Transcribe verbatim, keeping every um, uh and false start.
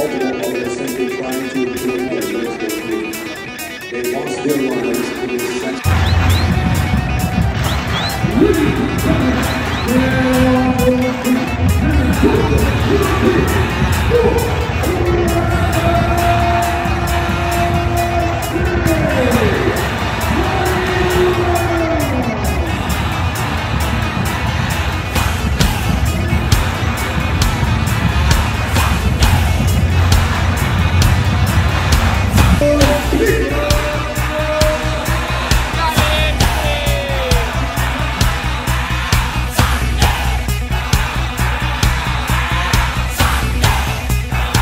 although they are simply trying to do their best they do. They lost their lives in such a...